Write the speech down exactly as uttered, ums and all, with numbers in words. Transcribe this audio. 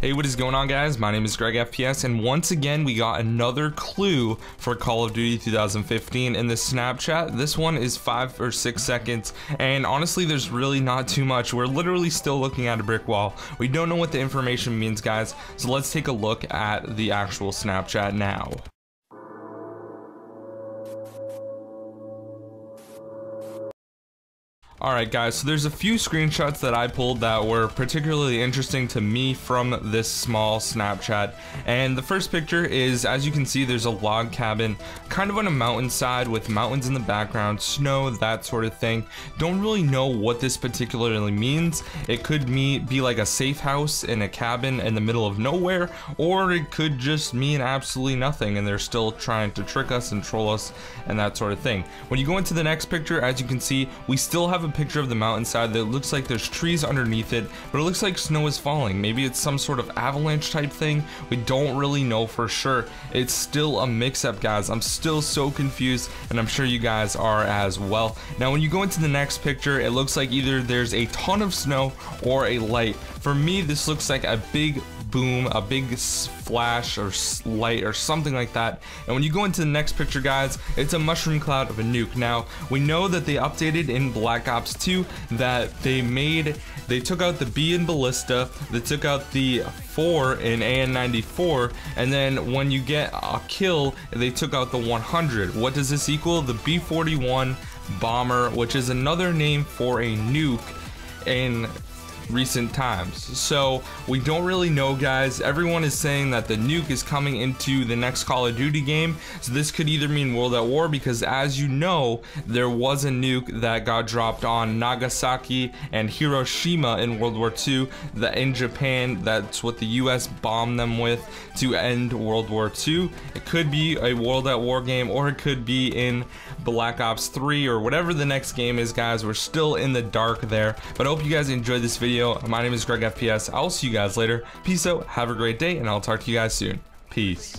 Hey, what is going on, guys? My name is Greg F P S, and once again we got another clue for Call of Duty two thousand fifteen in the Snapchat. This one is five or six seconds, and honestly there's really not too much. We're literally still looking at a brick wall. We don't know what the information means, guys, so let's take a look at the actual Snapchat now. Alright guys, so there's a few screenshots that I pulled that were particularly interesting to me from this small Snapchat, and the first picture is, as you can see, there's a log cabin kind of on a mountainside with mountains in the background, snow, that sort of thing. Don't really know what this particularly means. It could be like a safe house in a cabin in the middle of nowhere, or it could just mean absolutely nothing and they're still trying to trick us and troll us and that sort of thing. When you go into the next picture, as you can see, we still have a picture of the mountainside that looks like there's trees underneath it, but it looks like snow is falling. Maybe it's some sort of avalanche type thing. We don't really know for sure. It's still a mix-up, guys. I'm still so confused, and I'm sure you guys are as well. Now when you go into the next picture, it looks like either there's a ton of snow or a light. For me, this looks like a big boom, a big flash or light or something like that. And when you go into the next picture, guys, it's a mushroom cloud of a nuke. Now we know that they updated in Black Ops Two that they made, they took out the B in Ballista, they took out the four in A N ninety-four, and then when you get a kill, they took out the one hundred. What does this equal? The B forty-one bomber, which is another name for a nuke in recent times. So we don't really know, guys. Everyone is saying that the nuke is coming into the next Call of Duty game, so this could either mean World at War, because as you know, there was a nuke that got dropped on Nagasaki and Hiroshima in World War Two, that in Japan, that's what the U S bombed them with to end World War Two. It could be a World at War game, or it could be in Black Ops three or whatever the next game is, guys. We're still in the dark there, but I hope you guys enjoyed this video. My name is Greg F P S. I'll see you guys later. Peace out, have a great day, and I'll talk to you guys soon. Peace.